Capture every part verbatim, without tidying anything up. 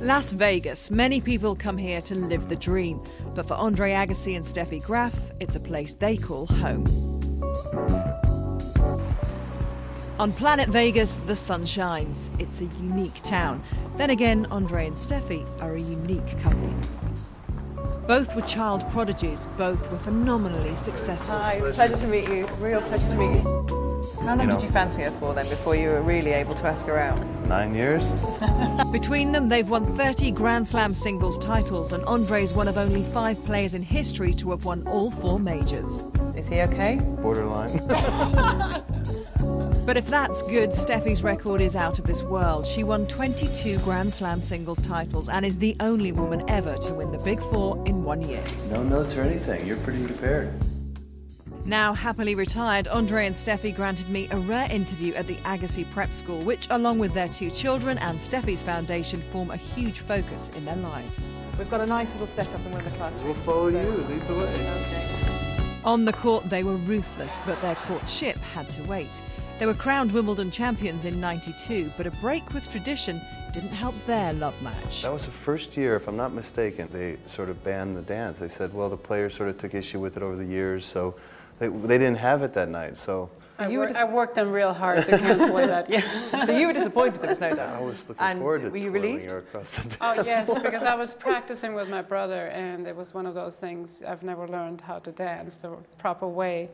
Las Vegas. Many people come here to live the dream, but for Andre Agassi and Steffi Graf, it's a place they call home. On Planet Vegas, the sun shines. It's a unique town. Then again, Andre and Steffi are a unique couple. Both were child prodigies. Both were phenomenally successful. Hi, pleasure to meet you. Real pleasure to meet you. How long you know, did you fancy her for then before you were really able to ask her out? Nine years. Between them, they've won thirty Grand Slam singles titles, and Andre's one of only five players in history to have won all four majors. Is he okay? Borderline. But if that's good, Steffi's record is out of this world. She won twenty-two Grand Slam singles titles and is the only woman ever to win the Big Four in one year. No notes or anything. You're pretty prepared. Now happily retired, Andre and Steffi granted me a rare interview at the Agassiz Prep School, which, along with their two children and Steffi's foundation, form a huge focus in their lives. We've got a nice little setup in one of the classrooms. We'll follow so. you. Lead the way. Okay. On the court, they were ruthless, but their courtship had to wait. They were crowned Wimbledon champions in ninety-two, but a break with tradition didn't help their love match. That was the first year, if I'm not mistaken, they sort of banned the dance. They said, well, the players sort of took issue with it over the years, so they, they didn't have it that night, so... I, you wor I worked them real hard to cancel that, yeah. So you were disappointed there was no dance. I was looking and forward to were you relieved? Her across the dance. Oh, yes, because I was practicing with my brother, and it was one of those things, I've never learned how to dance the proper way.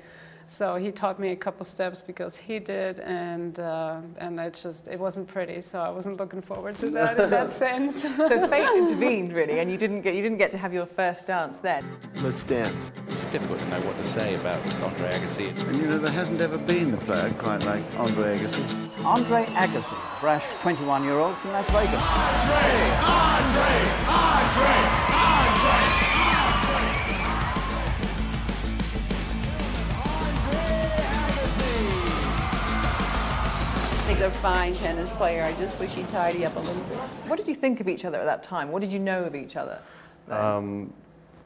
So he taught me a couple steps because he did, and uh, and it just it wasn't pretty. So I wasn't looking forward to that in that sense. So fate intervened really, and you didn't get you didn't get to have your first dance then. Let's dance. Stiff wouldn't know what to say about Andre Agassi. And you know there hasn't ever been a player quite like Andre Agassi. Andre Agassi, brash twenty-one-year-old from Las Vegas. Andre, Andre, Andre. A fine tennis player. I just wish he'd tidy up a little bit. What did you think of each other at that time? What did you know of each other? Um,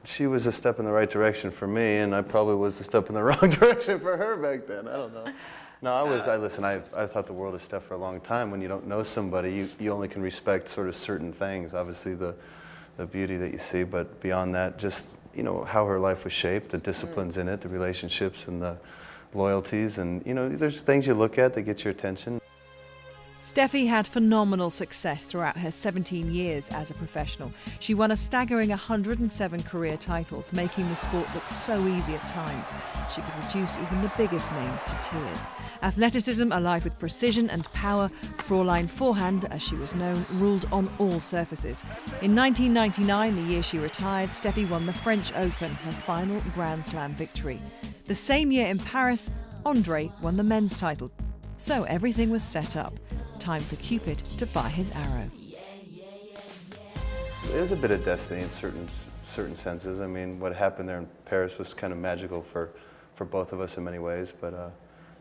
she was a step in the right direction for me, and I probably was a step in the wrong direction for her back then. I don't know. No, I was. I listen. I I thought the world of Steph for a long time. When you don't know somebody, you you only can respect sort of certain things. Obviously the the beauty that you see, but beyond that, just you know how her life was shaped, the disciplines mm. in it, the relationships, and the loyalties, and you know there's things you look at that get your attention. Steffi had phenomenal success throughout her seventeen years as a professional. She won a staggering one hundred and seven career titles, making the sport look so easy at times. She could reduce even the biggest names to tears. Athleticism allied with precision and power, Fraulein Forehand, as she was known, ruled on all surfaces. In nineteen ninety-nine, the year she retired, Steffi won the French Open, her final Grand Slam victory. The same year in Paris, Andre won the men's title. So everything was set up. Time for Cupid to fire his arrow. It was a bit of destiny in certain certain senses. I mean, what happened there in Paris was kind of magical for, for both of us in many ways. But uh,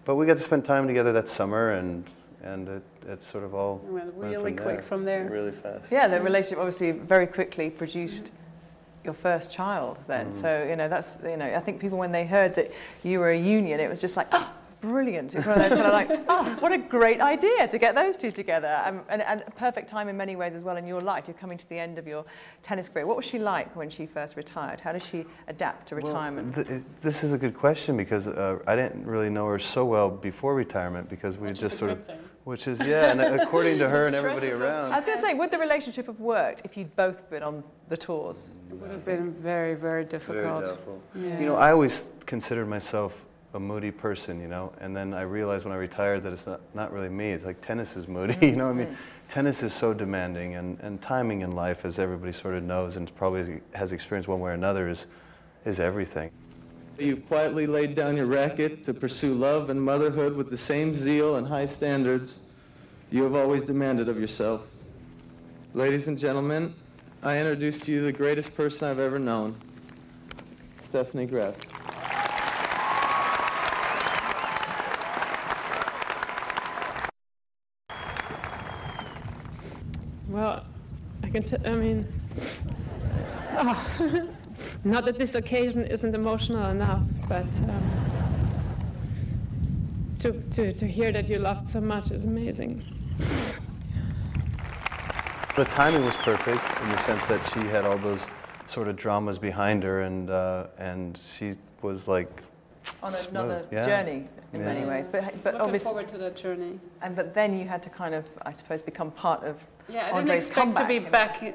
but we got to spend time together that summer, and and it, it sort of all went really quick from there. Really fast. Yeah, the relationship obviously very quickly produced your first child. Then, mm-hmm. so you know that's you know I think people when they heard that you were a union, it was just like, oh, brilliant. It's one of those when I'm like, oh, what a great idea to get those two together. Um, and, and perfect time in many ways as well in your life. You're coming to the end of your tennis career. What was she like when she first retired? How did she adapt to retirement? Well, th this is a good question because uh, I didn't really know her so well before retirement because we which just sort of... Thing. Which is, yeah, and according to her and everybody around. I was going to say, would the relationship have worked if you'd both been on the tours? It would have been very, very difficult. Very difficult. Yeah. You know, I always considered myself a moody person, you know, and then I realized when I retired that it's not, not really me. It's like tennis is moody, you know what I mean? Tennis is so demanding, and, and timing in life, as everybody sort of knows and probably has experienced one way or another, is, is everything. You've quietly laid down your racket to pursue love and motherhood with the same zeal and high standards you have always demanded of yourself. Ladies and gentlemen, I introduce to you the greatest person I've ever known, Steffi Graf. Well, I can tell, I mean, oh, not that this occasion isn't emotional enough, but um, to to, to, to hear that you laughed so much is amazing. The timing was perfect in the sense that she had all those sort of dramas behind her, and uh, and she was like on smooth. another yeah. journey in yeah. many ways. But but Looking obviously forward to that journey. And but then you had to kind of, I suppose, become part of. Yeah, I Andre's didn't expect comeback, to be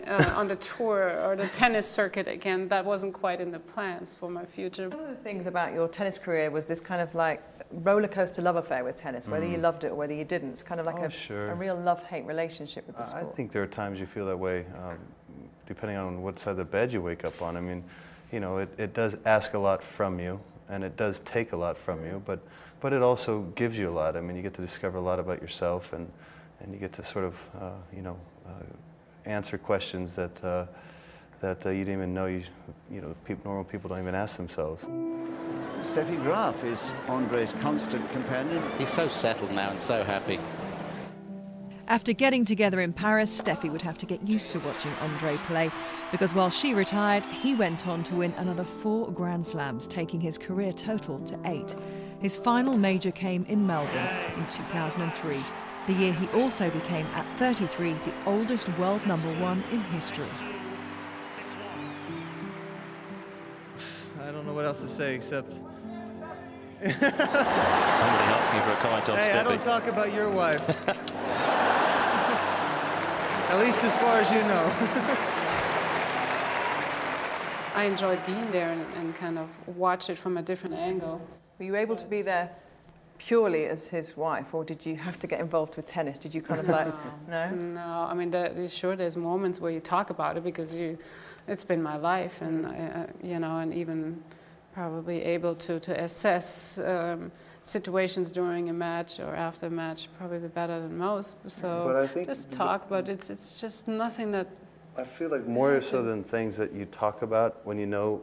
back uh, on the tour or the tennis circuit again. That wasn't quite in the plans for my future. One of the things about your tennis career was this kind of like roller coaster love affair with tennis, whether mm. you loved it or whether you didn't. It's kind of like oh, a, sure. a real love-hate relationship with the uh, sport. I think there are times you feel that way, um, depending on what side of the bed you wake up on. I mean, you know, it, it does ask a lot from you, and it does take a lot from you, but, but it also gives you a lot. I mean, you get to discover a lot about yourself, and, and you get to sort of, uh, you know, uh, answer questions that, uh, that uh, you didn't even know, you, you know, people, normal people don't even ask themselves. Steffi Graf is Andre's constant companion. He's so settled now and so happy. After getting together in Paris, Steffi would have to get used to watching Andre play, because while she retired, he went on to win another four Grand Slams, taking his career total to eight. His final major came in Melbourne in two thousand three, the year he also became, at thirty-three, the oldest world number one in history. I don't know what else to say except... Somebody asked me for a comment on Steffi. Hey, I don't talk about your wife. At least as far as you know. I enjoyed being there and, and kind of watch it from a different angle. Were you able to be there purely as his wife, or did you have to get involved with tennis? Did you kind of no. like, no? No, I mean, the, sure, there's moments where you talk about it because you, it's been my life, and, uh, you know, and even probably able to, to assess um, situations during a match or after a match probably better than most. So but I think just talk, the, but it's, it's just nothing that... I feel like more so than things that you talk about when you know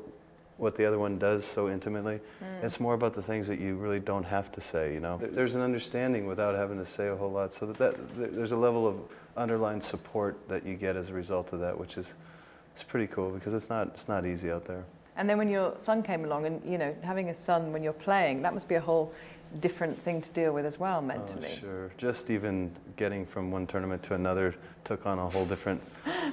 what the other one does so intimately. Mm. It's more about the things that you really don't have to say, you know? There's an understanding without having to say a whole lot, so that, that there's a level of underlying support that you get as a result of that, which is it's pretty cool, because it's not, it's not easy out there. And then when your son came along, and, you know, having a son when you're playing, that must be a whole different thing to deal with as well, mentally. Oh, sure. Just even getting from one tournament to another took on a whole different...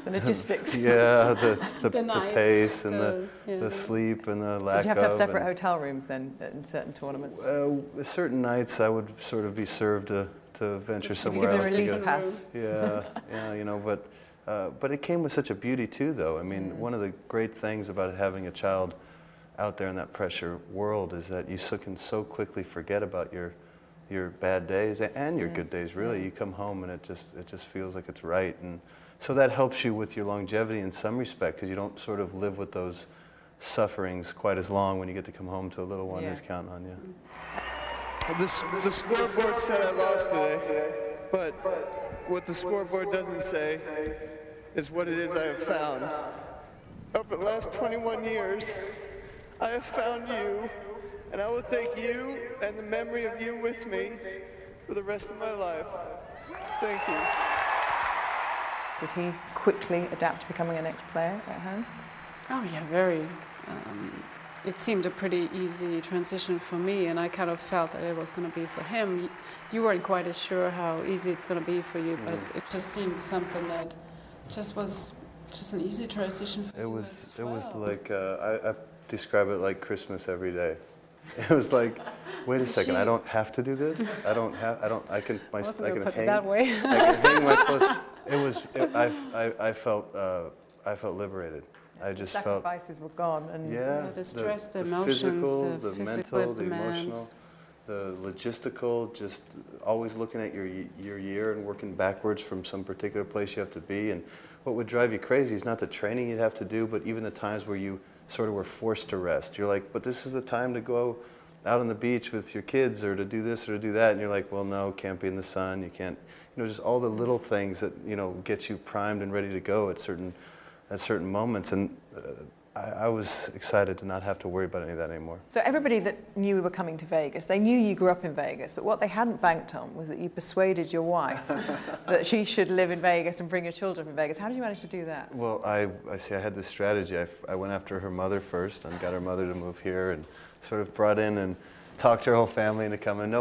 the logistics. Yeah, the, the, the, the pace and the, yeah. the sleep and the lack of... Did you have to have separate hotel rooms then in certain tournaments? Uh, certain nights I would sort of be served to, to venture Just somewhere else. You give them a release pass. Yeah, yeah, you know, but... Uh, but it came with such a beauty, too, though. I mean, mm. one of the great things about having a child out there in that pressure world is that you so can so quickly forget about your your bad days and your mm. good days, really. Yeah. You come home and it just, it just feels like it's right. And so that helps you with your longevity in some respect, because you don't sort of live with those sufferings quite as long when you get to come home to a little one yeah. who's counting on you. The, the scoreboard said I lost today, but what the scoreboard doesn't say is what it is I have found. Over the last twenty-one years, I have found you, and I will take you and the memory of you with me for the rest of my life. Thank you. Did he quickly adapt to becoming an ex-player at home? Oh, yeah, very. Um, it seemed a pretty easy transition for me, and I kind of felt that it was going to be for him. You weren't quite as sure how easy it's going to be for you, but it just seemed something that just was just an easy transition for it you was as well. It was like, uh, I, I describe it like Christmas every day. It was like, wait a second, she... I don't have to do this? I don't have, I don't, I can, my, I, I can hang, that way. I can hang my clothes. It was, it, I, I, I felt, uh, I felt liberated. I just the sacrifices felt, were gone. And yeah, the, the stress, the, the emotions, physical, the, the physical mental, demands. the emotional. The logistical, just always looking at your, your year and working backwards from some particular place you have to be. And what would drive you crazy is not the training you'd have to do, but even the times where you sort of were forced to rest. You're like, but this is the time to go out on the beach with your kids or to do this or to do that. And you're like, well, no, can't be in the sun. You can't, you know, just all the little things that, you know, get you primed and ready to go at certain, at certain moments. And uh, I was excited to not have to worry about any of that anymore. So everybody that knew we were coming to Vegas, they knew you grew up in Vegas, but what they hadn't banked on was that you persuaded your wife that she should live in Vegas and bring your children from Vegas. How did you manage to do that? Well, I, I see, I had this strategy. I, I went after her mother first and got her mother to move here and sort of brought in and talked her whole family into coming. No